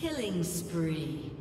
Killing spree.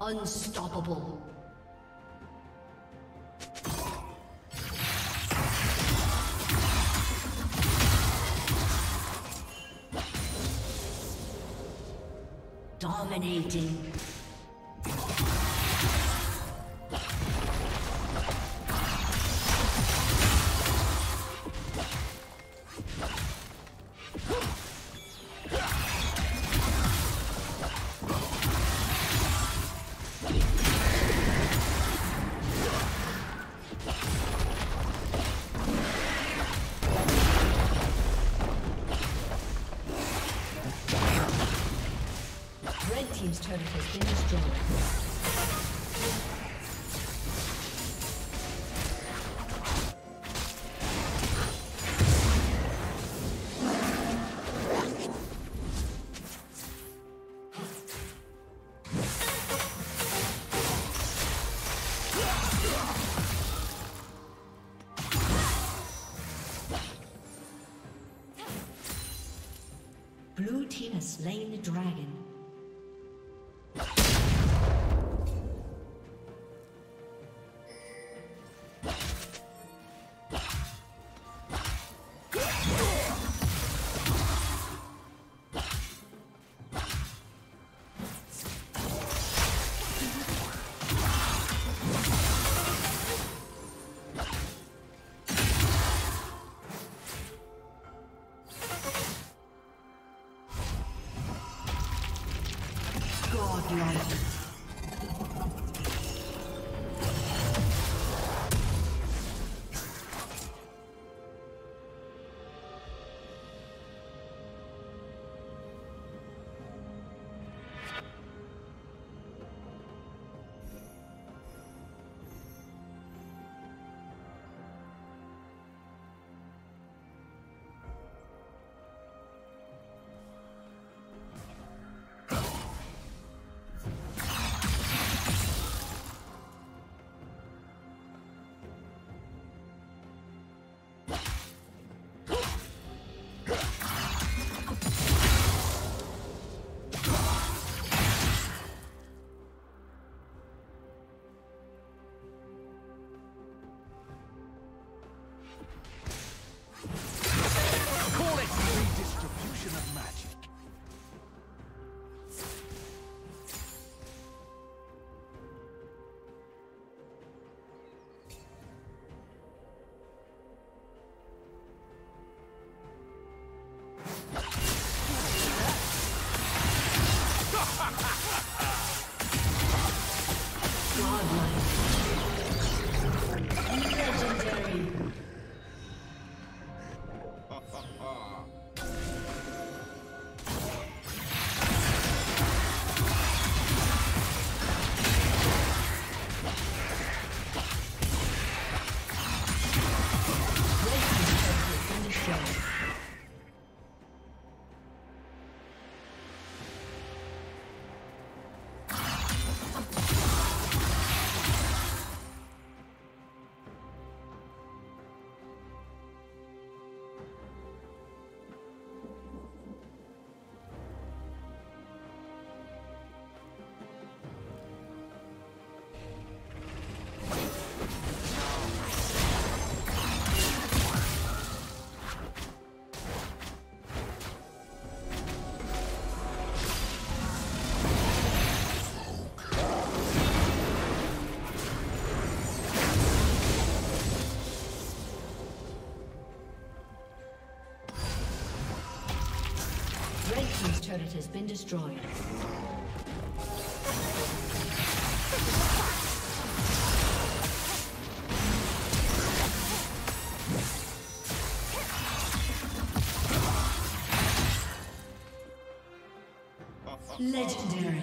Unstoppable. Dominating. team's turret has been destroyed. Blue team has slain the dragon. Godlike. Turret has been destroyed. Legendary.